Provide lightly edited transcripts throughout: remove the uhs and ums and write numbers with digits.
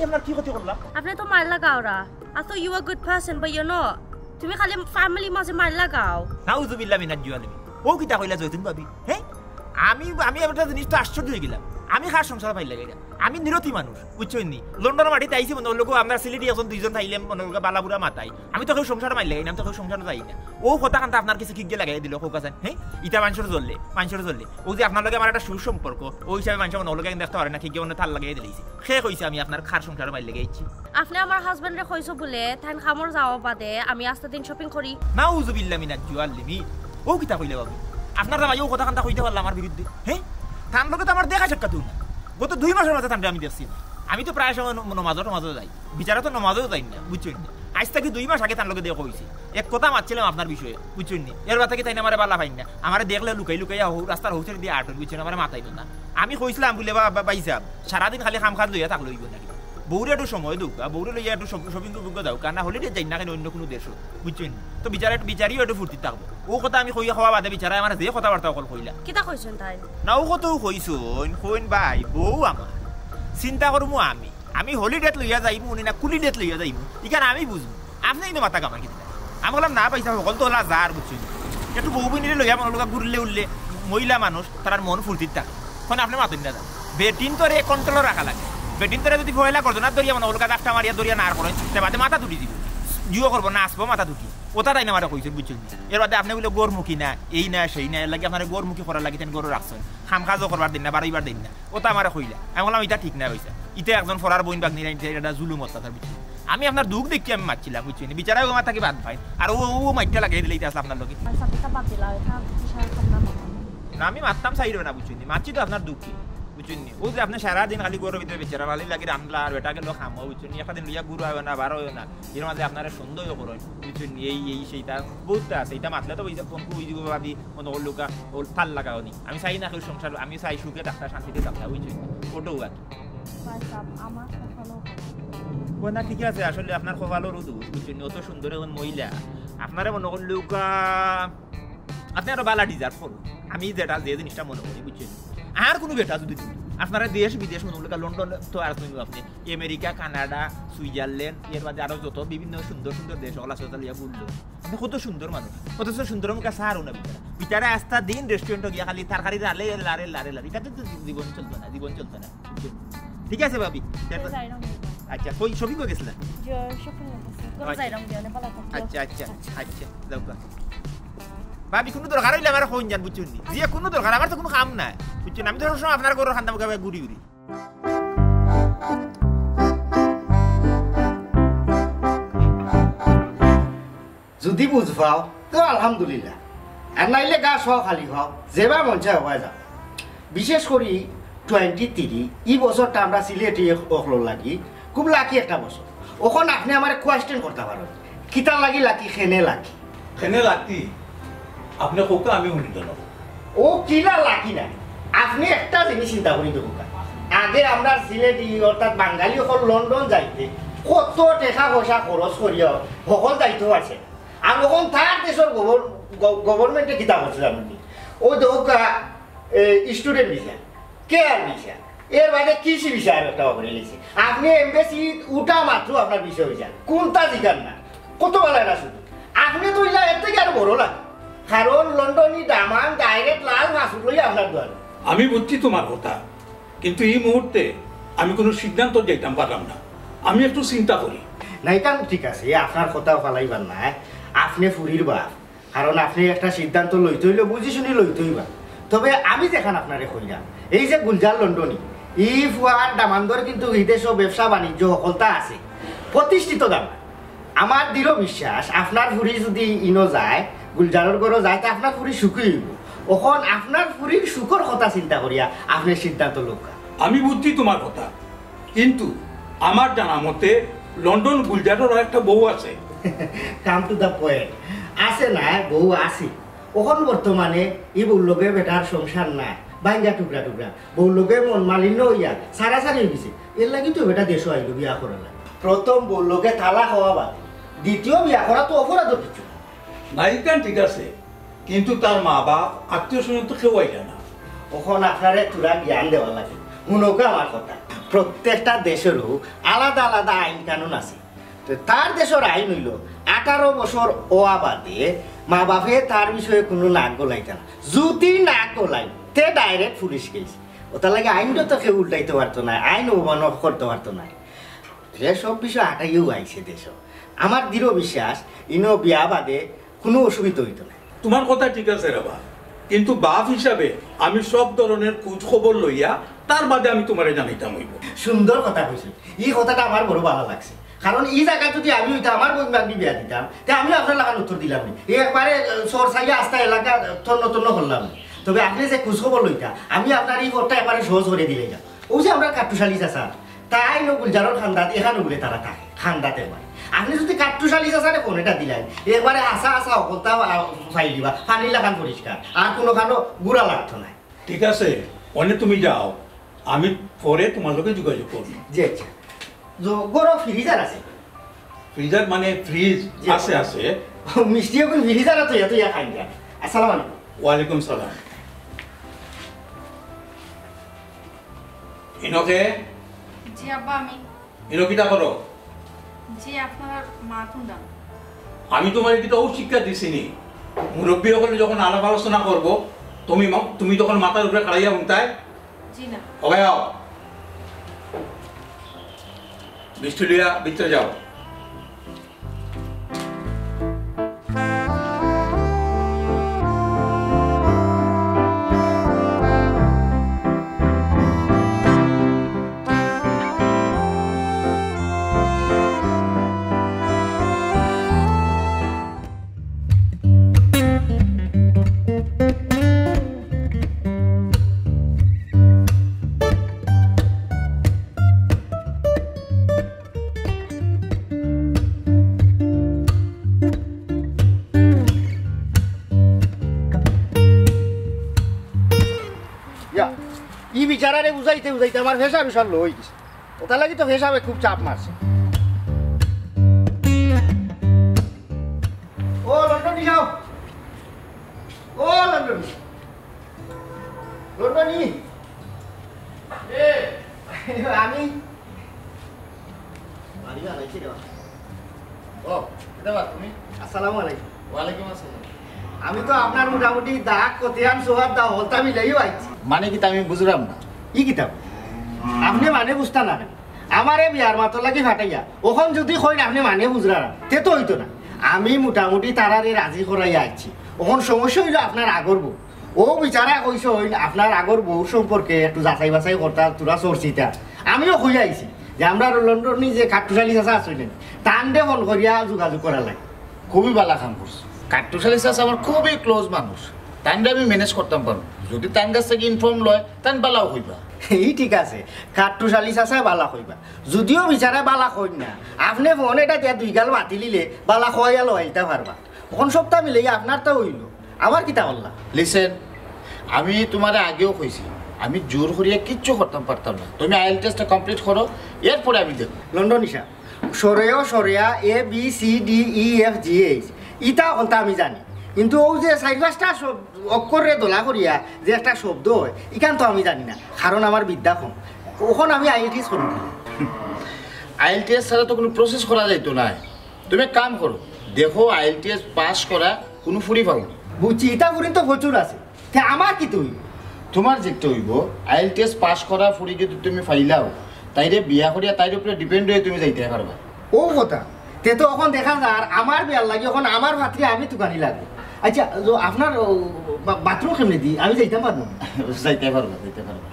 आपने तो मार लगाओ रा। I thought you were a good person, but you're not. तुम्हें खाली family में से मार लगाओ। नाउजुबिल्ला में नज़िया ले। वो कितना कोई लज़ोई तुम बाबी, हैं? आमी अपना तो निश्चित आश्चर्य दिखेगा। आमी खास समस्या में लगेगा। आमी निरोधी मानुष, उच्च नहीं। लंदन वाले ताई से मनोलोग को आमना सिलेटी या सोन दूसरा ताई ले मनोलोग का बाला बुरा माता है। आमी तो कोई समस्या में लगेगा, नाम तो कोई समस्या में लगेगा। वो होता कंता अपना किसी किग्गे लगाए दिलो होगा सर, हैं? इतना मानशोर जोले। वो जो अपना लोग हमारे टा शुष्म पर को, वो इस अपने मानशोर मनोलोग के इंदस्ता वाले ना किग्गे उन्हें थाल लगाए दिली सी। क्या कोई से आमी अपना खास समस्या में लगेगी? अपने हमारे हस्बैंड रे कोई सो बोले, थान खामोर जाओ बादे, आमी आज तो दिन शॉपिंग करी। नाउजुबिल्ला में नज़िया ले। वो कितना कोई ले बाबी। আপনার দাবা ইও কথা কান্তা কইতে পারলাম আমার বিরুদ্ধে হ্যাঁ থাম লোকে তো আমার দেখা সাক্ষাৎ না গত 2 মাসের মধ্যে থামতে আমি দেখছি আমি তো প্রায় সময় নমাজও যাই বিচারা তো নমাজও যাই না বুঝছেন আজ থেকে 2 মাস আগে থাম লোকে দেখা হইছে এক কথা মারছিলাম আপনার বিষয়ে বুঝছেন এর কথা কি তাই না আমারে বালা পাই না আমারে দেখলে লুকাই রাস্তার হউছে দিয়ে আটক বুঝছেন আমারে মাথায় না আমি কইছিলাম বলে বাবা ভাইসাব সারা দিন খালি খামখান লইয়া থাক লইব নাকি বউরে একটু সময় দৌকা বউরে লইয়া একটু শপিং টপিং দাও কারণ না হলে যাই না কেন অন্য কোনো দেশ বুঝছেন তো বিচারিও একটু ফুর্তি থাকবো ও কথা আমি কইয়া খাওয়া বাদে বিচারা আমার যে কথাবার্তা অকল কইলা কিতা কইছেন তাই না ও কত কইছন কইন ভাই বউ আমার চিন্তা করমু আমি হলিডেত লইয়া যাইমু উনি না কুলি ডেট লইয়া যাইমু ইখান আমি বুঝমু আপনি ইনো মাথা কামার কিতা আমি বললাম না পয়সা সকল তো হলা যার বুঝছেন একটু বউ বিনিলে লইয়া মন লগা ঘুরলে উড়লে মহিলা মানুষ তার মন ফুর্তি থাকে কোন আপনি মাতেন না বেটিন তো রে কন্ট্রোল রাখা লাগে বেটিন তোরা যদি ভয়লা করতো না দরিয়া মনে ওলকা দাফটা মারিয়া দরিয়া না আর করেন তারপরে মাথা দুটি দিব জিও করবো না আসবো মাথা দুটি ওটা তাই না মারা কইছেন বুঝছেন এর বাদে আপনি বলে গোরমুখী না এই না সেই না এর লাগে আপনার গোরমুখী করার লাগিতেন গরু রাখছেন খামখাজও করবার দিন না বারবার দিন না ওটা আমারে কইলা আমি বললাম এটা ঠিক না হইছে এটা একজন ফরার বইন বাগ নিরাই এটা জুলুম অত্যাচার বুঝছেন আমি আপনার দুঃখ দেখি আমি মারছিলাম বুঝছেন বিচারাও আমার থাকি বাদ ভাই আর ও মাইটা লাগিয়ে দিলে এটা আসলে আপনার লগে না আমি মারতাম চাইরো না বুঝছেন মারছি তো আপনার দুঃখ বুঝুননি ও যে আপনি সারা দিন খালি গরুর ভিতরে বেচারা ভালোই লাগে রামলা আর বেটাকে লোক হামা বুঝুননি একটা দিন লইয়া গুরু হবে না বার হবে না এর মাঝে আপনারা সন্দেহ করেন বুঝুননি এই সেইটা বহুত আছে এটা মাতলে তো পয়সা কম কই দিব ভাবি অন্য লোকা ওল ফাল লাগাওনি আমি চাই না কেউ সংসার আমি চাই সুখে থাকতে শান্তিতে থাকতে বুঝুননি ওটাও আর আমার কপালও কোনা ঠিক আছে আসলে আপনার কপালও রুদু বুঝুননি অত সুন্দর এবং মহিলা আপনারা মনে করেন লোকা আপনি আরো বালা ডিজার্ভ করুন আমি যেটা যে জিনিসটা মনে করি বুঝছেন আর কোনো বেটা যদি আপনারা দেশ বিদেশ মনোলগা লন্ডন তো আর শুনবো আপনি আমেরিকা কানাডা সুইজারল্যান্ড এর মাঝে আরও যত বিভিন্ন সুন্দর সুন্দর দেশ ওলা সোতালিয়া বললো আপনি কত সুন্দর মানুষ কত সুন্দর মুখে সারও না বিচারা আস্তা দিন রেস্টুরেন্ট গিয়া খালি তারকারি লারে লারে লারে লারে এটা তো জীবন চলতো না ঠিক আছে ভাবি আচ্ছা কই শপিং করে গেছিলেন আচ্ছা যাও ভাবি কোনো দরকার হইলে আমার ফোন জান বুঝছেন যে কোনো দরকার আমার তো কোনো কাম নাই বুঝছেন আমি তো সবসময় আপনার গরুর খান্দাম ঘুরি যদি বুঝবাও তো আলহামদুলিল্লাহ আর নাইলে গা সহ খালি হও যেবা মন চায় হওয়া যাও বিশেষ করে 23 এই বছরটা আমরা সিলেটি অকল লাগি খুব লাকি একটা বছর ওখন আপনি আমার কোয়েশ্চেন করতে পারেন কিতা লাগি লাকি খেনে লাকি আপনি কোকা আমি উনি দন ও কিলা লাগি না আপনি একটা জিনিস চিন্তা করি তো কোকা আগে আমরা সিলেটি অর্থাৎ বাঙালি হল লন্ডন যাইতে কত টাকা পয়সা খরচ করিও হকল যাইতো আছে আর ওখন তার দেশের গভর্নমেন্টে কিতা করছে আপনি ও দোকা স্টুডেন্ট ভিসা কেয়ার ভিসা এর মানে কৃষি ভিসা একটা করে লিছে আপনি এমবেসি উঠা মাত্র আপনার বিষয় হয়ে যায় কোনটা জিগান না কত বেলা না শুধু আপনি তো ইলা এত কি আর বড় লাগে কারণ লন্ডনই দামান ডাইরেক্ট লাল মাসুদ লই আপনার দোয়ারে আমি বুঝছি তোমার কথা কিন্তু এই মুহূর্তে আমি কোনো সিদ্ধান্ত যাইতাম পারলাম না আমি একটু চিন্তা করি না এটা ঠিক আছে আপনার কথা ফালাইবার না আপনি ফুরির বা কারণ আপনি একটা সিদ্ধান্ত লইতে হইলে বুঝি শুনি লইতে হইবা তবে আমি যেখান আপনারে কইলাম এই যে গুলজার লন্ডনী ই ফুয়ার দামান্দর কিন্তু বিদেশ ব্যবসা বাণিজ্য সকলটা আছে প্রতিষ্ঠিত দাম আমার দৃঢ় বিশ্বাস আপনার ফুরি যদি ইনো যায় গুলজারর গরো যাইতে আপনার ফুরি সুখী হইব ওখন আপনার ফুরির সুখর কথা চিন্তা করিয়া আপনি সিদ্ধান্ত লোকা আমি বুঝছি তোমার কথা কিন্তু আমার জানা মতে লন্ডন গুলজারর একটা বউ আছে কাম টু দ্য পয়েন্ট আছে না বউ আছে ওখন বর্তমানে ই বউ লগে বেটার সংসার না বাইঙ্গা টুকরা টুকরা বউ লগে মন মালিন্য হইয়া সারাসারি হয়ে গেছে এর লাগি তো বেটা দেশও আইল বিয়া করা না প্রথম বউ লগে তালা হওয়া বাদ দ্বিতীয় বিয়া করা তো অপরাধ কিছু নাইকান ঠিক আছে কিন্তু তার মা বাপ আত্মীয় স্বজন তো কেউ আইলা না ওখানে আপনারে তোরা জ্ঞান দেওয়া লাগে মনোকা আমার কথা প্রত্যেকটা দেশেরও আলাদা আলাদা আইন কানুন আছে। তো তার দেশের আইন হইল 18 বছর হওয়া বাদে মা বাপে তার বিষয়ে কোনো নাক গলাইতে না, যদি নাক গলাই তে ডাইরেক্ট পুলিশ কেস। ওটার লাগে আইনটা তো কেউ উল্টাইতে পারতো না, আইন অমান্য করতে পারতো না। এসব বিষয় আটাইও আইছে দেশ। আমার দৃঢ় বিশ্বাস ইনো বিয়া বাদে কোনো অসুবিধা হইতো না। তোমার কথা ঠিক আছে রাবা, কিন্তু বাপ হিসাবে আমি সব ধরনের খোঁজ খবর লইয়া তার বাদে আমি তোমারে জানাইতাম। হইব সুন্দর কথা কইছো, এই কথাটা আমার বড় ভালো লাগছে। কারণ এই জায়গা যদি আমি হইতাম আমার বন্ধু বিয়া দিতাম তা আমি আপনার লাগান উত্তর দিলাম নি, একবারে সর সাইয়া আস্তা এলাকা তন্ন তন্ন করলাম। তবে আপনি যে খোঁজ খবর লইতা আমি আপনার এই ঘরটা একবারে সহজ করে দিলে যা। ও যে আমরা কাট্টুস আলী চাচা তাই নগুলজারোর খান্দাত এখানে বলে তারা থাকে খান্দাত, একবার আপনি যদি কাট্টুস আলী চাচারে কোনটা দিলেন একবারে আসা আসা অকলতা ফাইল দিবা, পানি লাগান পরিষ্কার আর কোনো কানো গুড়া লাগতো না। ঠিক আছে অনে তুমি যাও, আমি পরে তোমার লোকে যোগাযোগ করবো। জি আচ্ছা, গরো ফ্রিজার আছে? ফ্রিজার মানে ফ্রিজ আছে আছে মিষ্টি এখন ফ্রিজার আছে এত ইয়া খাই না। আসসালামু আলাইকুম। ওয়ালাইকুম সালাম। ইনোকে জি আব্বা আমি ইনো কিটা করো? জি আপনার মা তুন্দা। আমি তোমার কি তো শিক্ষা দিছিনি, মুরব্বি হলে যখন আলাপ আলোচনা করব তুমি তুমি তখন মাথার উপরে কাড়াইয়া উঠাই। জি না ওকে আও বিস্তুলিয়া ভিতরে যাও। বিচারারে বুঝাইতে বুঝাইতে আমার ভেসা বিশাল লো হয়ে গেছে। ওটা লাগে তো ভেসাবে খুব চাপ মারছে। ও লন্ডনি যাও, ও লন্ডনি লন্ডনি আমি আসসালামু আলাইকুম। ওয়ালাইকুম আসসালাম। আমি তো আপনার মোটামুটি দাগ কোথায় সোহার দা হলতা মিলাই আইছি। মানে কি আমি বুঝলাম না ই কিতাব আপনি মানে বুঝতা না, আমারে বিয়ার মাত্র লাগে ফাটাইয়া ওখান যদি কই না আপনি মানে বুঝলা না তে তো হইতো না। আমি মোটামুটি তারারে রাজি করাইয়া আইছি। ওখান সমস্যা হইলো আপনার আগর বউ, ও বিচারা কইছে হইল আপনার আগর বউ সম্পর্কে একটু যাচাই বাছাই করতা তোরা চর্চিতা। আমিও কই আইছি যে আমরা লন্ডনে যে কাট্টুস আলী চাচা আসলেন তানডে ফোন করিয়া যোগাযোগ করা লাগে। খুবই ভালো কাম করছে। কাট্টুস আলী চাচা আমার খুবই ক্লোজ মানুষ, তানডে আমি ম্যানেজ করতাম পারবো যদি তান কাছ থেকে ইনফর্ম লয় তান বালা হইবা। এই ঠিক আছে কাট্টুস আলী চাচা বালা হইবা, যদিও বিচারা বালা হই না আপনি ফোন এটা দিয়া দুই গাল মাতি লিলে বালা হইয়া লইতে পারবা। কোন সপ্তাহ মিলে আপনার তো হইল আমার কিতা বললা। লিসেন আমি তোমার আগেও কইছি আমি জোর করিয়া কিচ্ছু করতাম পারতাম না, তুমি আইএল টেস্টটা কমপ্লিট করো এরপরে আমি দেখব। লন্ডন হিসাব সরেও সরেয়া ABCDEFGH ইটা হলতা আমি জানি, কিন্তু ও যে সাইডবাসটা অক্ষরে দোলা করিয়া যে একটা শব্দ হয় এখান তো আমি জানি না, কারণ আমার বিদ্যা কম। ওখন আমি IELTS করি, IELTS ছাড়া তো কোনো প্রসেস করা যাইতো না। তুমি কাম করো দেখো IELTS পাস করা কোনো ফুরি পাবো বুঝছি, ইটা ফুরি তো প্রচুর আছে। আমার কি তুই তোমার যেটা হইব IELTS পাস করা ফুরি যদি তুমি ফাইলাও তাইরে বিয়া করিয়া তাইর উপরে ডিপেন্ড হয়ে তুমি যাইতে পারবা। ও কথা তে তো এখন দেখা যায় আর আমার বিয়ার লাগে এখন আমার ভাতৃ আমি তুকানি লাগবে। আচ্ছা আপনার বাথরুম কেমনি দিই আমি যাইতে পারবো? যাইতে পারবো যাইতে পারবো।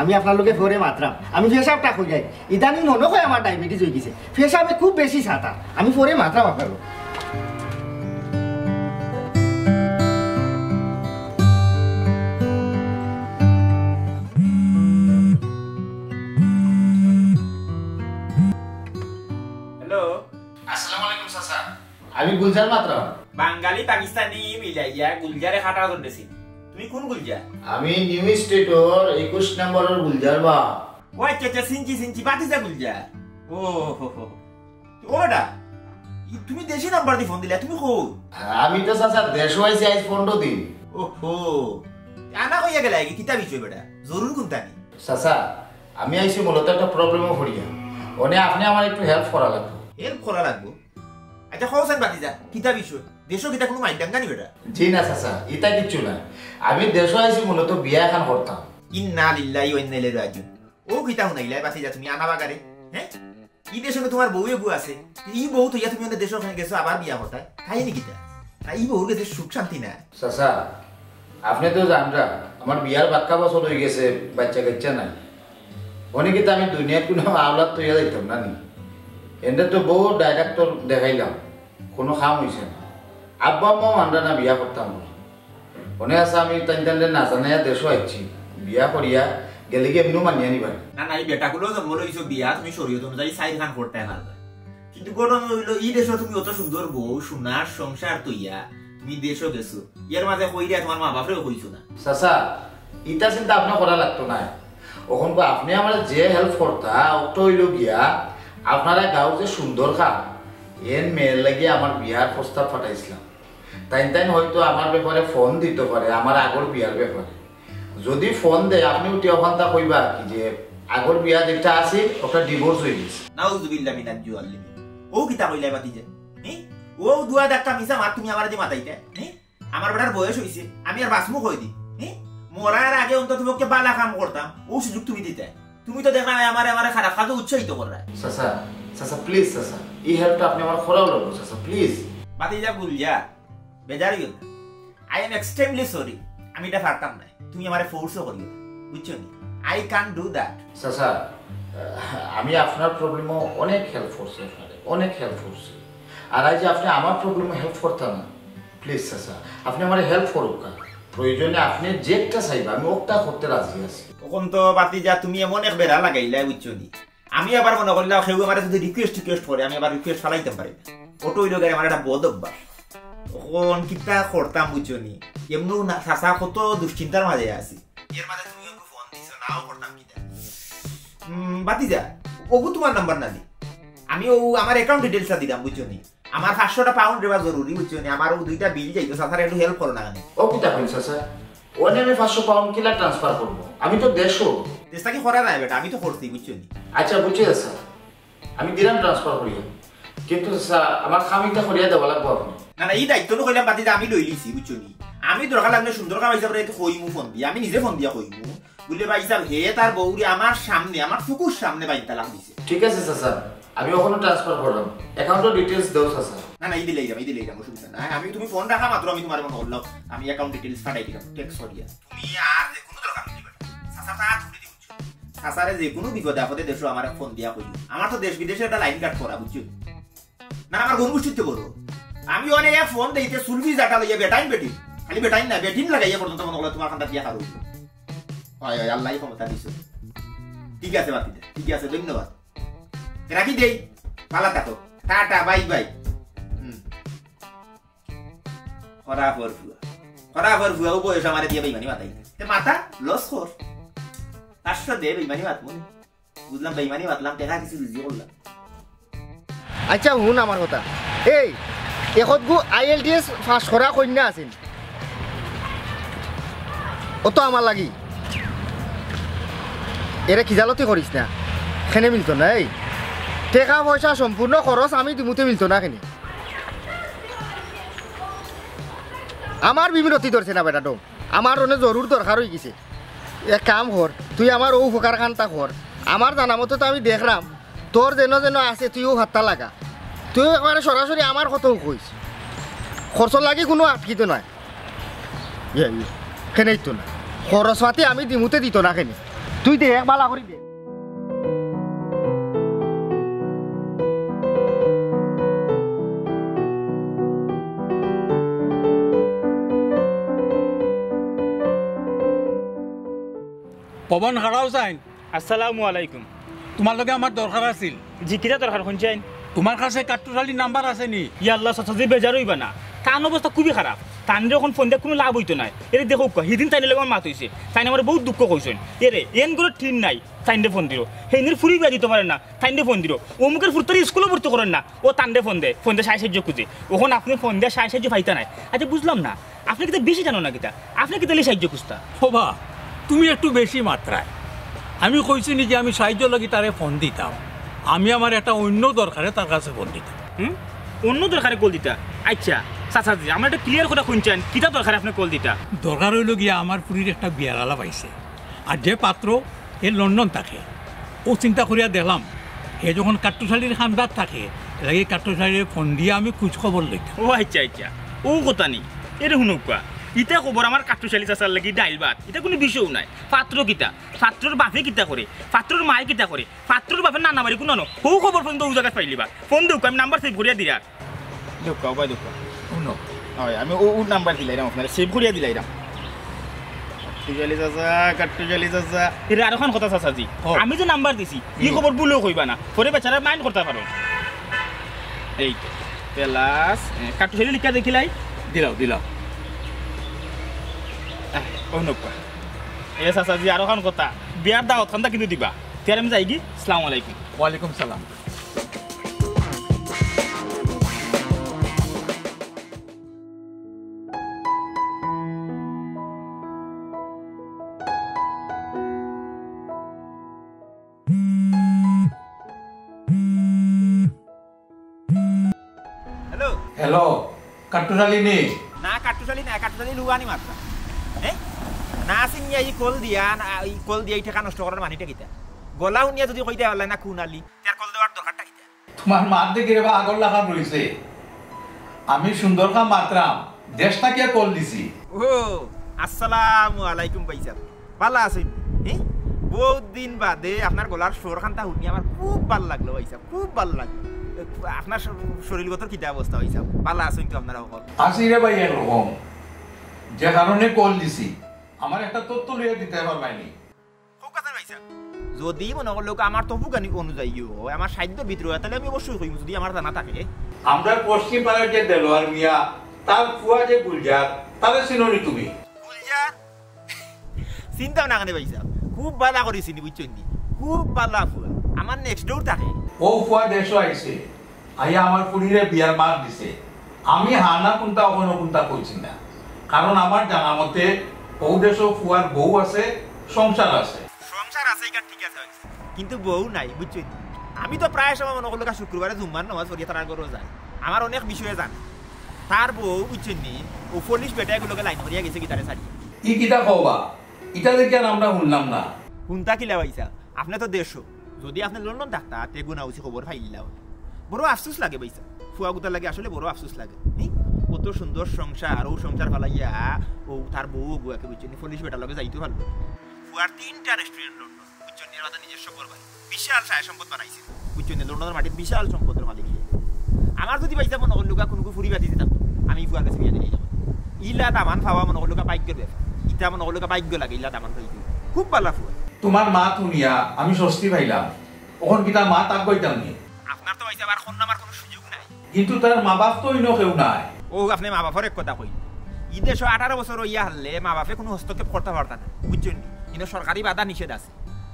আমি আপনার লোকে ফোরে মাত্রাম আমি ফেসাবটা খুঁজে যাই, ইদানিং মনে হয় আমার ডায়াবেটিস হয়ে গেছে, ফেসাবে খুব বেশি ছাতা আমি ফোরে মাত্রাম আপনার লোক। আমি গুলজার মাত্র বাঙালি পাকিস্তানি মিলাইয়া গুলজারে খাটার জন্য। তুমি কোন গুলজার? আমি নিউ স্টেটর 21 নম্বরের গুলজার বা। ও আচ্ছা সিনচি সিনচি বাতিজা গুলজার। ও হো হো ওটা তুমি দেশি নাম্বার দি ফোন দিলা তুমি কো? আমি তো চাচা দেশ হইছি আজ 15 দিন। ওহো আনা কইয়া গেলাই কি কিতা বিষয় বেটা জরুর কোনটা? চাচা আমি আইছি মূলত একটা প্রবলেমে পড়িয়া ওনে আপনি আমার একটু হেল্প করা লাগবে। হেল্প করা লাগবে? আচ্ছা হোসেন বাতিজা কিতা বিষয় দেশও কিতা কোনো মাইডাঙ্গা নি বেটা? জি না চাচা, এটা কিচ্ছু না। আমি দেশও আইছি মূলত বিয়া এখন করতাম। ইন্না লিল্লাহি ওয়া ইন্না ইলাইহি রাজিউন। ও কিতা হুনাইলা বাতিজা তুমি আনাবাগারে? হ্যাঁ ই দেশে তোমার বউয়ে বউ আছে, ই বউ তো ইয়া তুমি ওনে দেশও ওখানে গেছো আবার বিয়া করতা, তাই নি কিতা? তাই ই বউর কাছে সুখ শান্তি না চাচা। আপনি তো জানরা আমার বিয়ার বাক্কা বছর হয়ে গেছে, বাচ্চা কাচ্চা নাই, অনেকে তো আমি দুনিয়ার কোনো আওলাদ তো ইয়া দিতাম না নি। এনে তো বউ ডাক্তার দেখাইলাম, কোনো খাম হয়েছে না। আব্বা আম্মাও আমরা না বিয়া করতাম। মনে আছে আমি টান টানলে না জানাইয়া দেশও আইছি, বিয়া করিয়া গেলে কি এমনিও মানিয়ে নিবা না? না এই বেটাগুলো জন্ম লইছো বিয়া তুমি শরীয় তুমি যাই সাইড খান করতে না যায়, কিন্তু গরম হইল ই দেশ তুমি অত সুন্দর বউ সোনার সংসার তৈয়া তুমি দেশও গেছো, ইয়ার মাঝে কইরা তোমার মা বাপরেও কইছো না। চাচা ইটা চিন্তা আপনার করা লাগতো না। ওখন আপনি আমার যে হেল্প করতা অত হইল গিয়া আপনারা গাঁও যে সুন্দর খান এর মেয়ের লাগিয়ে আমার বিয়ার প্রস্তাব পাঠাইছিলাম। তাই তাই হয়তো আমার ব্যাপারে ফোন দিতে পারে, আমার আগর বিয়ার ব্যাপারে যদি ফোন দেয় আপনি উঠে ওখানটা কইবা কি যে আগর বিয়া যেটা আছে ওটা ডিভোর্স হয়ে গেছে। নাউজুবিল্লাহ মিনাল জুয়াল্লি। ও কিতা কইলাই বাতি যে ও দুয়া ডাক্তা মিছা মার তুমি আমার যে মাথাইতে আমার বেটার বয়স হয়েছে আমি আর বাসমু কই দি মরার আগে অন্তত তোমাকে বালা কাম করতাম ও সুযোগ তুমি দিতে, তুমি তো দেখলাম আমার আমার খারাপ কাজে উৎসাহিত কররা। চাচা চাচা প্লিজ চাচা এই হেল্পটা আপনি আমার খোলাও লাগবো চাচা প্লিজ। বাতিজা গুলিয়া বেজার গেল, আই এম এক্সট্রিমলি সরি, আমি এটা পারতাম না, তুমি আমার ফোর্সও করিও না, বুঝছো নি? I can do that. চাচা আমি আপনার প্রবলেমও অনেক হেল্প করছি, আপনারে অনেক হেল্প করছি, আর আজ আপনি আমার প্রবলেমে হেল্প করতাম না। প্লিজ চাচা আপনি আমার হেল্প করুক, প্রয়োজনে আপনি যেটা চাইবা আমি ওটা করতে রাজি আছি। তখন তো বাতিজা তুমি এমন এক বেড়া লাগাইলাই, বুঝছো নি? আমি আবার মনে করলাম কেউ আমার যদি রিকোয়েস্ট টিকোয়েস্ট করে আমি আবার রিকোয়েস্ট ফালাইতে পারি না, ওটোই লোকের আমার একটা বদ অভ্যাস। তখন কিতা করতাম বুঝছো নি? এমনিও না চাচা কত দুশ্চিন্তার মাঝে আছি, এর মাঝে তুমি ওকে ফোন দিছো নাও করতাম কিতা। বাতিজা ওগু তোমার নাম্বার না দি আমি ও আমার অ্যাকাউন্ট ডিটেলসটা দিলাম, বুঝছো নি? আমার ৫০০টা পাউন্ড দেওয়া জরুরি, বুঝছো নি? আমার ও দুইটা বিল যাইতো, চাচার একটু হেল্প করো না। ও কিতা কইছ চাচা? ওনে আমি ৫০০ পাউন্ড কিলা ট্রান্সফার করব, আমি তো দেশো দেশটা কি করা নাই বেটা, আমি তো করছি, বুঝছো নি? আচ্ছা বুঝছি চাচা আমি দিলাম ট্রান্সফার করিয়া, কিন্তু চাচা আমার খামিটা করিয়া দেওয়া লাগবো আপনি। না না এই দায়িত্ব তো কইলাম বাতিজা আমি লই লিছি, বুঝছো নি? আমি দরকার লাগলে সুন্দর কাম হিসাবে এটা কইমু, ফোন দি আমি নিজে ফোন দিয়া কইমু বলে ভাই সাহেব হে তার বউরি আমার সামনে আমার ফুকুর সামনে বাইতা লাগিছে। ঠিক আছে চাচা আমি ওখানে ট্রান্সফার করলাম, অ্যাকাউন্টের ডিটেইলস দাও চাচা। না না এই দিলেই যাম অসুবিধা নাই, আমি তুমি ফোন রাখা মাত্র আমি তোমার মনে হল আমি অ্যাকাউন্ট ডিটেইলস পাঠাই দিলাম, টেক্সট করিয়া তুমি আর যে কোনো দরকার নেই বেটা। চাচা তা ধরে দিও চাচারে যে কোনো বিপদ আপদে দেশো আমার ফোন দিয়া কইল, আমার তো দেশ বিদেশে একটা লাইন কাট করা, বুঝছো না? আমার গরু বুঝতে বলো আমি অনে ফোন দিতে সুলভি জাটা লইয়া বেটাইন বেটি খালি বেটাইন না বেটিন লাগাইয়া পর্যন্ত মনে হল তোমার খানটা দিয়া খারো। হয় হয় আল্লাহই ক্ষমতা দিছো। ঠিক আছে বাতিজা, ঠিক আছে ধন্যবাদ, রাখি দেই, ভালো থাকো, টাটা বাই বাই। করা ভরফুয়া ও বয়স আমার দিয়ে বেইমানি মাতাই তে মাতা লস কর 500 দে বেইমানি মাতমু বুঝলাম, বেইমানি মাতলাম দেখা কিছু রুজি করলাম। আচ্ছা হুন আমার কথা, এই এখন গু IELTS পাস করা কইনা আছেন ও তো আমার লাগি এরা কি জালতি করিস না খেনে মিলত না, এই টেকা পয়সা সম্পূর্ণ খরচ আমি তুমুতে মিলত না খেনে আমার বিবিরতি ধরছে না বেটা, তো আমার অনেক জরুর দরকার হয়ে গেছে। এক কাম কর তুই আমার ও উপকার খানটা কর, আমার জানা মতো তো আমি দেখলাম তোর যেন আছে তুইও হাতটা লাগা, তুই একবারে সরাসরি আমার কথাও কইস, খরচ লাগে কোনো আটকিত নয় খেনেই তো না, খরচ পাতি আমি দিমুতে দিত না খেনে, তুই দেখ ভালো করি দে। পবন হারাও চাইন, আসসালামু আলাইকুম। তোমার লগে আমার দরকার আছিল। জি কিটা দরকার শুনছেন? তোমার কাছে কাট্টুস আলীর নাম্বার আছে নি? ইয়াল্লাহ সজি বেজার হইবা না, কান অবস্থা খুবই খারাপ, তান যখন ফোন দেখ কোনো লাভ হইতো না। এরে দেখো সিদিন তাইনের লগে আমার মাত হয়েছে, তাইনে আমার বহুত দুঃখ কইছেন, এরে এন করে ঠিক নাই তাইনদে ফোন দিল, সেইদিন ফুরি বাজি তোমার না তাইনদে ফোন দিল, অমুকের ফুটতারি স্কুলে ভর্তি করেন না ও তানদে ফোন দে সাই সাহায্য খুঁজে, ওখন আপনি ফোন দেয় সাই সাহায্য পাইতা নাই। আচ্ছা বুঝলাম না আপনি কিন্তু বেশি জানো না কিতা, আপনি কিন্তু সাহায্য খুঁজতা। তুমি একটু বেশি মাত্রায় আমি কইছি নি যে আমি সাহায্য লাগি তারে ফোন দিতাম, আমি আমার একটা অন্য দরকারে তার কাছে ফোন দিতাম। অন্য দরকারে কল দিতা? আচ্ছা চাচা জি আমার একটা ক্লিয়ার কথা শুনছেন, কিটা দরকারে আপনি কল দিতা? দরকার হইল গিয়া আমার পুরীর একটা বিয়ারালা পাইছে, আর যে পাত্র এ লন্ডন থাকে, ও চিন্তা করিয়া দেখলাম এ যখন কাট্টুস আলীর খান্দাত থাকে লাগে কাট্টুস আলীর ফোন দিয়ে আমি খোঁজ খবর লইতাম। ও আচ্ছা আচ্ছা ও কথা নেই, এটা শুনুকা ইটা খবর আমার কাট্টুস আলী চাচার লাগি ডাইল ভাত, এটা কোনো বিষয় নাই। পাত্র কিতা, পাত্রর বাপে কিতা করে, পাত্রর মায়ে কিতা করে, পাত্রর বাপের নানা বাড়ি কোনো নো সৌ খবর ফোন তো জায়গায় পাইলি বা ফোন দেখ আমি নাম্বার সেভ করিয়া দিয়া দেখা বা দেখা শুনো। হয় আমি ও নাম্বার দিলাই রাম আপনার সেভ করিয়া দিলাই রাম। কাট্টুস চাচা, কাট্টুস আলী চাচা এর আর এখন কথা চাচা জি আমি যে নাম্বার দিছি এই খবর বলেও কইবা না, পরে বেচারা মাইন্ড করতে পারো। এই প্লাস কাট্টুস আলী লিখা দেখিলাই দিলাও দিলাও এ চাচা জি আর এখন কথা বিয়ার দাওয়াত খানটা কিন্তু দিবা। তার আমি যাই কি, আসসালামু আলাইকুম। ওয়ালাইকুম সালাম। হ্যালো হ্যালো কাট্টুস আলী নে? না কাট্টুস আলী না, কাট্টুস আলী লুয়ানি মাত্র না সিনিয়া ই কল দিয়া না, ই কল দিয়া ইটা নষ্ট করার মানিটা কিতা গলা উনিয়া যদি কইতে পারলা না কুনালি তার কল দেওয়ার দরকারটা কিতা? তোমার মার দিকে রে বা আগর লাগা রইছে, আমি সুন্দর কা মাত্রাম দেশটা কে কল দিছি। ও আসসালামু আলাইকুম ভাইসাব, ভালো আছেন? বহুত দিন বাদে আপনার গলার সুর খানটা উনি আমার খুব ভালো লাগলো ভাইসাব, খুব ভালো লাগলো। আপনার শরীরগত কিতা অবস্থা ভাইসাব? ভালো আছেন তো আপনারা সকল? আছি রে ভাই, এরকম যে কারণে কল দিছি আমার একটা তথ্য লইয়া দিতে পারবাইনি। ফোকাস ভাই স্যার যদি মনে লোক আমার তপু গানি অনুযায়ী হয় আমার সাহিত্য ভিতরে হয় তাহলে আমি অবশ্যই কইব যদি আমার জানা থাকে। আমরা পশ্চিম পাড়ার যে দেলোয়ার মিয়া তার ফুয়া যে গুলজার তারে চিনোনি তুমি? গুলজার চিন্তা না করে ভাই স্যার, খুব বালা করিসিনি বুঝছনি, খুব বালা ফুয়া আমার নেক্সট ডোর থাকে। ও ফুয়া দেশে আইছে আইয়া আমার পুরীরে বিয়ার মার দিছে, আমি হানা কোনটা অন্য কোনটা কইছি না, কারণ আমার জানা মতে ওদেশও ফুয়ার বউ আছে, সংসার আছে। সংসার আছে এটা ঠিক আছে কিন্তু বউ নাই বুঝছেন। আমি তো প্রায় সময় মনে করলো শুক্রবারে জুম্মার নামাজ পড়িয়ে তার ঘরে যায়, আমার অনেক বিষয়ে জানে তার বউ বুঝছেন নি, ও পুলিশ বেটাগুলোকে লাইন করিয়া গেছে গিটারে ছাড়িয়ে। ই কিটা কবা, এটা দেখে আর আমরা শুনলাম না। শুনতা কিলা ভাইসা, আপনি তো দেশও, যদি আপনি লন্ডন থাকতা তে গুণাউসি খবর ফাইলা। বড় আফসোস লাগে ভাইসা, ফুয়া গুতার লাগে আসলে বড় আফসোস লাগে। কত সুন্দর সংসার, ও সংসার ফালাইয়া ও তার বউ গুয়াকে বুঝছেনি পুলিশ বেটার লগে যাইতে ভালো। ফুয়ার তিনটা রেস্টুরেন্ট লন্ডন বুঝছেনি, এর নিজস্ব করবাই বিশাল সায় সম্পদ বানাইছে বুঝছেনি, লন্ডনের মাটির বিশাল সম্পদের মালিক। আমার যদি পাইছে মনে করল কোনো ফুরি বাতি দিতাম আমি ফুয়ার কাছে বিয়ে দিয়ে যাবো। ইলা দামান ফাওয়া মনে করল বাক্যের ব্যাপার, ইটা মনে করল বাক্য লাগে, ইলা দামান হয়ে খুব পালা ফুয়া। তোমার মা তুনিয়া আমি স্বস্তি পাইলাম, ওখান কি তার মা তাক কইতাম নি? আপনার তো পাইছে আবার কোন নামার কোনো সুযোগ নাই, কিন্তু তার মা বাপ তো অন্য কেউ নাই। ও আপনি মা বাপের এক কথা কই, ই দেশে 18 বছর হইয়া হারলে মা বাপে কোনো হস্তক্ষেপ করতে পারতা না বুঝছেন, কিন্তু সরকারি বাধা নিষেধ আছে,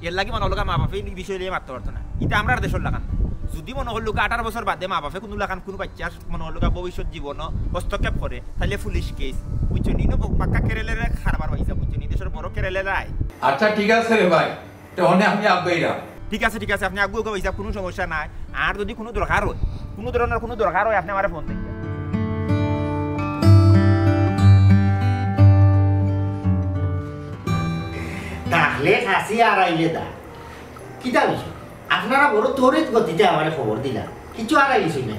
এর লাগে মনে হলকা মা বাপে এই বিষয় নিয়ে মারতে পারতো না। এটা আমরা দেশের লাগান, যদি মনে হল 18 বছর বাদে মা বাপে কোনো লাগান কোনো বাচ্চার মনে হলকা ভবিষ্যৎ জীবন হস্তক্ষেপ করে তাহলে পুলিশ কেস বুঝছেন, ইনো পাক্কা কেরেলের খারবার হয়েছে বুঝছেন, দেশের বড় কেরেলের আয়। আচ্ছা ঠিক আছে রে ভাই, তখন আমি আগাইলাম। ঠিক আছে ঠিক আছে, আপনি আগুয়ে গেছে কোনো সমস্যা নাই, আর যদি কোনো দরকার হয় কোনো ধরনের কোনো দরকার হয় আপনি আমার ফোন দেন। তাহলে কাশি আর আইলে দা কিতা বিষয় আপনারা বড় তরিত গতিতে আমার খবর দিলা, কিছু আর আইসি না?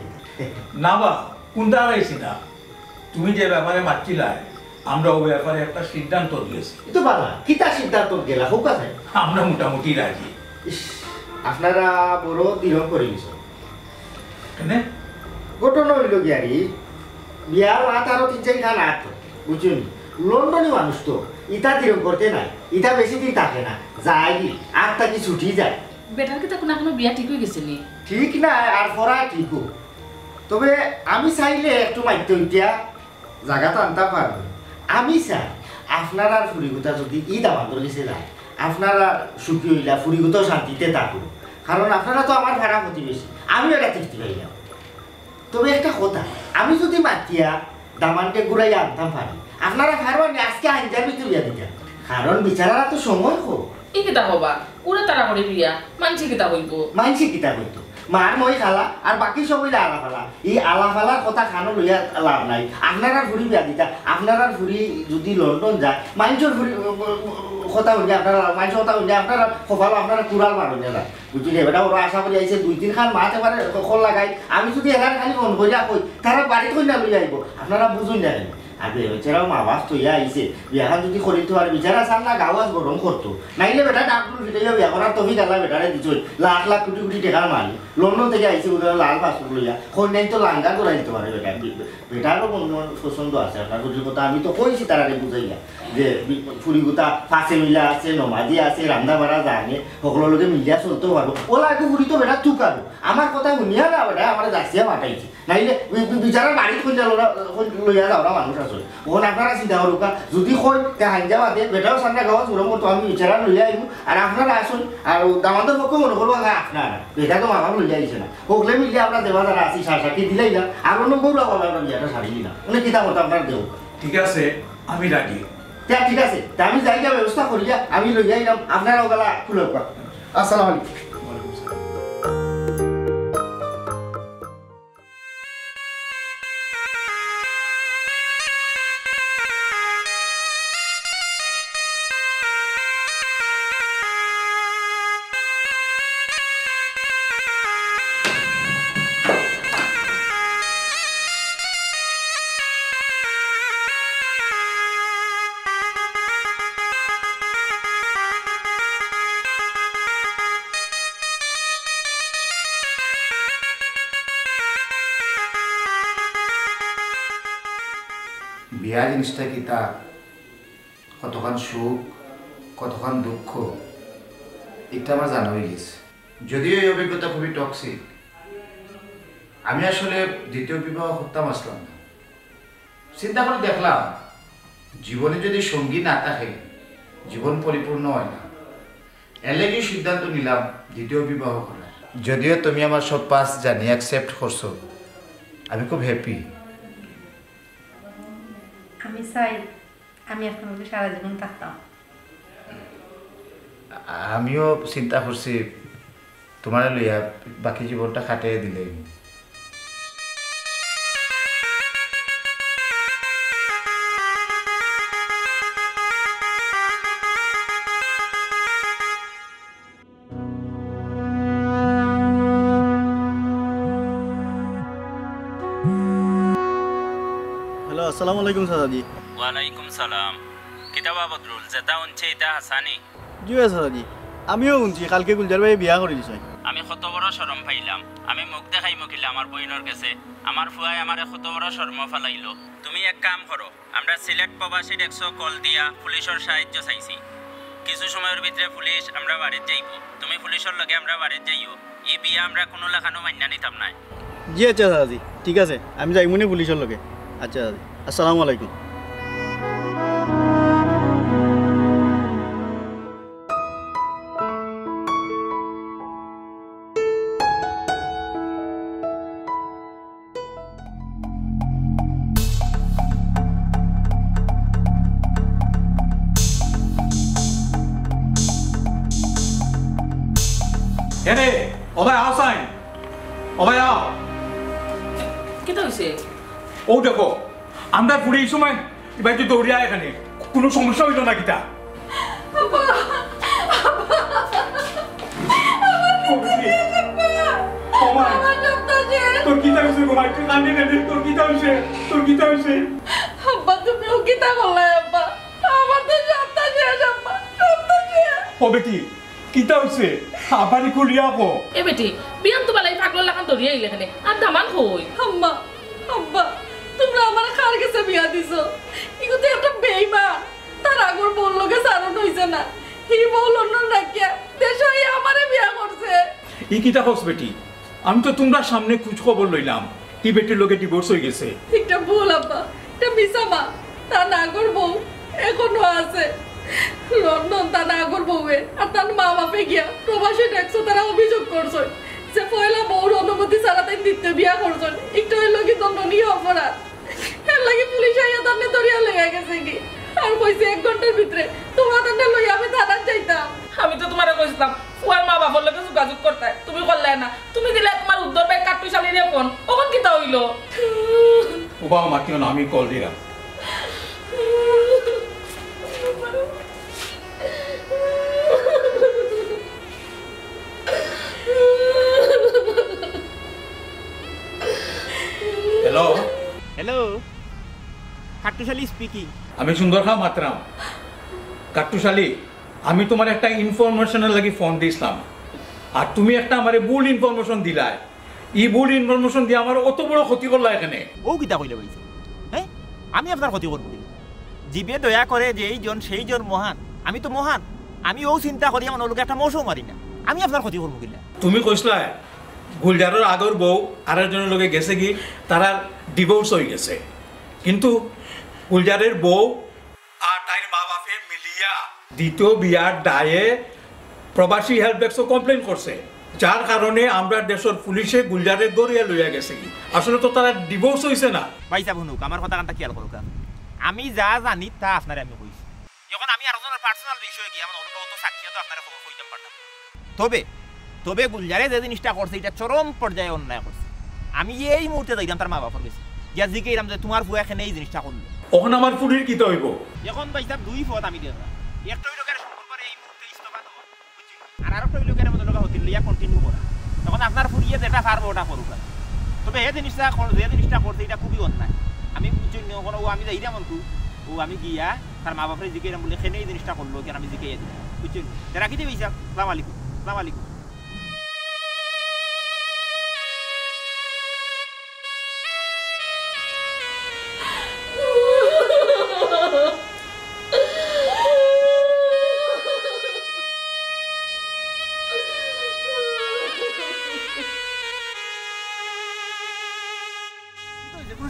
না বা কোনটা আইসি না, তুমি যে ব্যাপারে মাতছিলা আমরা ওই ব্যাপারে একটা সিদ্ধান্ত দিয়েছি। তো বাবা কিতা সিদ্ধান্ত গেলা? হোক আছে আমরা মোটামুটি রাজি। আপনারা বড় দৃঢ় করে গেছো কেন? ঘটনা হইল গিয়ারি বিয়ার রাত আরো 3-4 খান রাত বুঝুন, লন্ডনে মানুষ তো ইটা দৃঢ় করতে নাই, ইটা বেশি দিন থাকে না, যায় আর তাকে ছুটি যায়। বেটাকে তো কোনো কোনো বিয়া ঠিক হয়ে গেছে নি? ঠিক না আর পড়া ঠিক হোক, তবে আমি চাইলে একটু মাইতে ইটা জায়গাটা আনতে পারবো। আমি চাই আপনারা ফুরিগুতা যদি ঈদ আমাদের গেছে যায় আপনারা সুখী হইলা, ফুরিগুতাও শান্তিতে থাকুন, কারণ আপনারা তো আমার ভাড়া প্রতিবেশী, আমিও এটা তৃপ্তি পাইলাম। তবে একটা কথা, আমি যদি মাতিয়া দামানকে ঘুরাইয়া আনতাম পারি আপনারা ভারবানি আজকে আইন যাবি তুলিয়া দিতেন, কারণ বিচারারা তো সময় হোক। এই কথা বাবা udah tarawih dia, mancing kita itu. Mancing kita itu. Mar mau kalah, ar baki soalnya ala-ala. I ala-ala kota khano lihat ala nai. Afnaran furi biar kita, afnaran furi judi London jai. Mancur furi kota unjak nara, mancur kota unjak nara. Kofalo afnaran kural marunya lah. Bujunya benda orang asal dia isi duitin kan mati pada kol lagai. Ami sudah heran kali kon boleh aku. Karena balik kon jalu ya ibu. Afnaran bujunya ini. Aduh, bicara mah waktu ya isi. Biarkan tuh dikori itu hari bicara sana gawas borong kortu. Nah ini beda dapur video ya orang tuh kita lah beda dijual. Lak-lak kudu-kudu dekat mana? Lono tuh ya isi udah lal pas dulu ya. Konen itu langgar tuh itu hari beda. Beda lo mau kosong dua sih. Karena kudu kota itu koi sih tarik butuhnya. Jadi puri kota fase mila, fase nomadi, fase randa bara zani. Kalau lo ke mila suntuk baru. Olah itu puri itu beda tuh kan. Amar kota dunia lah beda. Amar dasar mata itu. Nah ini bicara balik pun jalur lo ya lah orang manusia. Bukan apa sih dah orang judi koi kehanjawa deh. Beda sana gawas orang tuh kami bicara lu ya ibu. Anak anak asun, alu daman tuh fokus orang keluar nggak? Nah, beda tuh malam lu jadi sana. Kok lebih dia orang dewa darah si sasar kita tidak ya? Aku nunggu lah orang biasa hari ini. Ini kita mau tampar deh. Tiga se, kami lagi. Ya tiga se, kami jadi apa? Ustaz kori ya, kami lu jadi nam. Afnal orang lah pulau kok. Assalamualaikum. Biar jenisnya kita kotokan syuk, kotokan dukho itu আমার জানা হয়ে গেছে যদিও এই অভিজ্ঞতা খুবই toxic আমি আসলে দ্বিতীয় বিবাহ করতাম আসলাম না চিন্তা করে দেখলাম জীবনে যদি সঙ্গী না থাকে জীবন পরিপূর্ণ হয় না এলেই সিদ্ধান্ত নিলাম দ্বিতীয় বিবাহ করার যদিও তুমি আমার সব পাস জানি অ্যাকসেপ্ট করছো আমি খুব হ্যাপি আমি চাই আমি আপনাদের সারা জীবন থাকতাম আমিও চিন্তা করছি তোমার লইয়া বাকি জীবনটা কাটিয়ে দিলে Assalamualaikum Sadaji. Waalaikumsalam. Kita bawa Badrul. Zeta unce ita Hasani. Jua Sadaji. Amiyo unce. Kalke Guljar bhai biya kore disoi. Ami khoto boro shorom pailam. Ami muk dekhai mukilla amar boinor kache. Amar fuai amare khoto boro shormo phalailo. Tumi ek kaam koro. Amra select probashir 100 call dia policeor sahajjo chaisi. Kichu shomoyer bhitore police amra bare jaibo. Tumi policeor loge amra bare jaiyo. Ei biya amra kono lakhano manna nitam nai. Ji acha Sadaji. Thik ache. Ami jaibo ne policeor loge. Acha. Assalamualaikum. Hey, obai outside. Obai out. Kita usai. Oh, dekho. আমরা পুরো এই সময় এবারে তো দৌড়ে আয় এখানে কোনো সমস্যা হইল না কিটা বাবা বাবা আমার ডাক্তার জি তোর কি হইছে গো মাইকে কানে নে তোর কি হইছে আব্বা তুমি ও কি তা বললা আব্বা আমার তো ডাক্তার জি আব্বা ডাক্তার জি ও বেটি কি হইছে আবারই কইয়া গো এ বেটি বিয়ান তো বালাই পাগল লাগান দৌড়ে আইলে এখানে আর দামান কই আম্মা আব্বা তোমরা আমার খার কাছে বিয়া দিছো ইগুতে একটা বেঈমান তার আগর বল লগে সারণ হইছে না হি বল লন্ডন রাখিয়া দেশই আমারে বিয়া করছে ই কিটা কস বেটি আমি তো তোমরা সামনে খুঁজ খবর লইলাম ই বেটির লগে ডিভোর্স হই গেছে একটা ভুল আব্বা এটা মিছামা তার আগর বউ এখনো আছে লন্ডন তার আগর বউয়ে আর তার মা বাপে গিয়া প্রবাসী ট্যাক্স তারা অভিযোগ করছে যে পয়লা বউর অনুমতি ছাড়া তাই দিতে বিয়া করছে একটা হইল কি দণ্ডনীয় অপরাধ এর লাগি পুলিশ আইয়া তারে ধরিয়া লইয়া গেছে কি আর কইছে 1 ঘন্টার ভিতরে তোমার তারে লইয়া আমি থানায় যাইতাম আমি তো তোমারে কইছিলাম এখন ওখান কি তা হইলো ও বাবা মাটিও না আমি কল দিলাম হ্যালো হ্যালো কাট্টুস আলী স্পিকিং আমি সুন্দর খা মাত্রা কাট্টুস আলী আমি তোমার একটা ইনফরমেশনের লাগি ফোন দিছিলাম আর তুমি একটা আমারে ভুল ইনফরমেশন দিলাই ই ভুল ইনফরমেশন দিয়ে আমার অত বড় ক্ষতি করলা এখানে ও কিটা কইলে বইছে হ্যাঁ আমি আপনার ক্ষতি করব জীবে দয়া করে যে এইজন সেইজন মহান আমি তো মহান আমি ও চিন্তা করি আমার লোক একটা মশও মারি না আমি আপনার ক্ষতি করব কিলা তুমি কইছলা গুলজারের আগর বউ আরেকজনের লগে গেছে কি তারা ডিভোর্স হই গেছে কিন্তু গুলজারের বউ আর তার মা বাপে মিলিয়া দ্বিতীয় বিয়ার দায়ে প্রবাসী হেল্প ডেস্কও কমপ্লেন করছে যার কারণে আমরা দেশের পুলিশে গুলজারে গড়িয়া লইয়া গেছে কি আসলে তো তারা ডিভোর্স হইছে না ভাইসা বনুক আমার কথা কানটা খেয়াল করুক আমি যা জানি তা আপনারে আমি কইছি এখন আমি আরেকজনের পার্সোনাল বিষয় কি আমার অনুভব তো সাক্ষী তো আপনারে কইতাম পারতাম তবে তবে গুলজারে যে জিনিসটা করছে এটা চরম পর্যায়ে অন্যায় করছে আমি এই মুহূর্তে যাইতাম তার মা বাবার কাছে যা জিজ্ঞাইলাম যে তোমার ফুয়া এখানে এই জিনিসটা করলো এখন আমার ফুড়ির কি হইব এখন ভাইসা দুই পথ আমি দিলাম একটা হইলো আর একটা লোকের মধ্যে লগা হতে লিয়া কন্টিনিউ করা তখন আপনার ফুরিয়ে যেটা পারবো ওটা করুক তবে এই জিনিসটা যে জিনিসটা করতে এটা খুবই অন্যায় আমি জন্য কোনো আমি যাই যেমন ও আমি গিয়া তার মা বাপরে জিজ্ঞাসা বলে এখানে এই জিনিসটা করলো কেন আমি জিজ্ঞাসা দিলাম বুঝছেন রাখি দেবে স্যার সালাম আলাইকুম সালাম আলাইকুম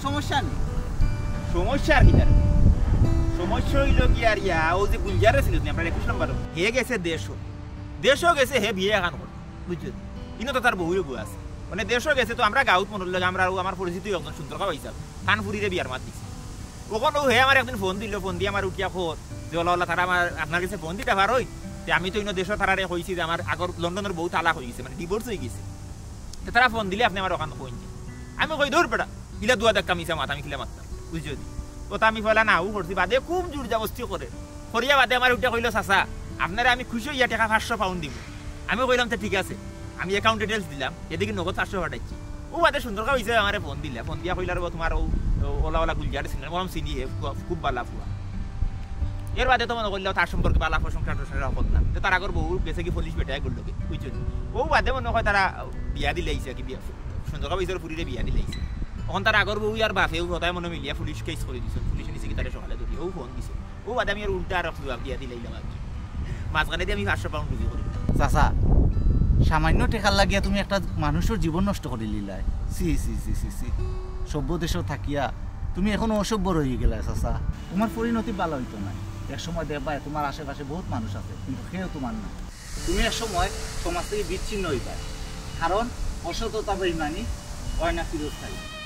সমস্যা আর কি তার সমস্যা হইল কি আর ইয়া ও যে গুলজারে ছিল আপনার 21 নম্বর হে গেছে দেশও গেছে হে বিয়ে এখন করতে বুঝছেন কিন্তু তো তার বহুই বউ আছে মানে দেশও গেছে তো আমরা গাউত মনে লাগে আমরা আমার পরিচিত একজন সুন্দর কা ভাইসাব কানপুরিরে বিয়ার মাত দিছে ওখানে ও হে আমার একদিন ফোন দিয়ে আমার উঠিয়া খোঁজ যে ওলা তারা আমার আপনার কাছে ফোন দিতে পার হই তে আমি তো ইনো দেশও তারারে কইছি যে আমার আগর লন্ডনের বহু তালাক হই গেছে মানে ডিভোর্স হই গেছে তে তারা ফোন দিলে আপনি আমার ওখানে কইনি আমি কই দূর পড়া ইলা দুয়া দা কামিসা মাথা আমি খিলা মারতাম বুঝছেন ওটা আমি ফেলা নাও করছি বাদে খুব জোর জবরদস্তি করে করিয়া বাদে আমার উঠে কইল চাচা আপনারা আমি খুশি হইয়া টাকা 500 পাউন্ড দিব আমি কইলাম তো ঠিক আছে আমি অ্যাকাউন্ট ডিটেলস দিলাম এদিকে নগদ 500 পাঠাইছি ও বাদে সুন্দর কা হইছে আমারে ফোন দিলা ফোন দিয়া কইলার তোমার ওলা গুলজার সিনেমা বললাম সিনি খুব ভালো ফুয়া এর বাদে তো মনে কইল তার সম্পর্কে ভালো প্রশংসা টশংসা করলাম তো তার আগর বহু গেছে কি পুলিশ বেটায় গুলোকে বুঝছেন ও বাদে মনে হয় তারা বিয়া দিলাইছে কি বিয়া সুন্দর কা হইছে পুরীরে বিয়া দিলাইছে এখন তার আগর বউ আর বাপেও কথায় মনে মিলিয়া পুলিশ কেস করে দিয়েছিল পুলিশে নিচে তারা সকালে ধরিয়ে ও ফোন দিছে ও বাদে আমি আর উল্টা আর জবাব দিয়া দিলাম আর কি মাঝখানে দিয়ে আমি 500 পাউন্ড রুজি করি চাচা সামান্য টেকা লাগিয়া তুমি একটা মানুষের জীবন নষ্ট করে লিলাই সি সি সি সি সি সভ্য দেশও থাকিয়া তুমি এখন অসভ্য রয়ে গেলা চাচা তোমার পরিণতি ভালো হইতো না এক সময় দেখবা তোমার আশেপাশে বহুত মানুষ আছে কিন্তু সেও তোমার না তুমি এক সময় সমাজ থেকে বিচ্ছিন্ন হইবা কারণ অসততা বেইমানি হয় না চিরস্থায়ী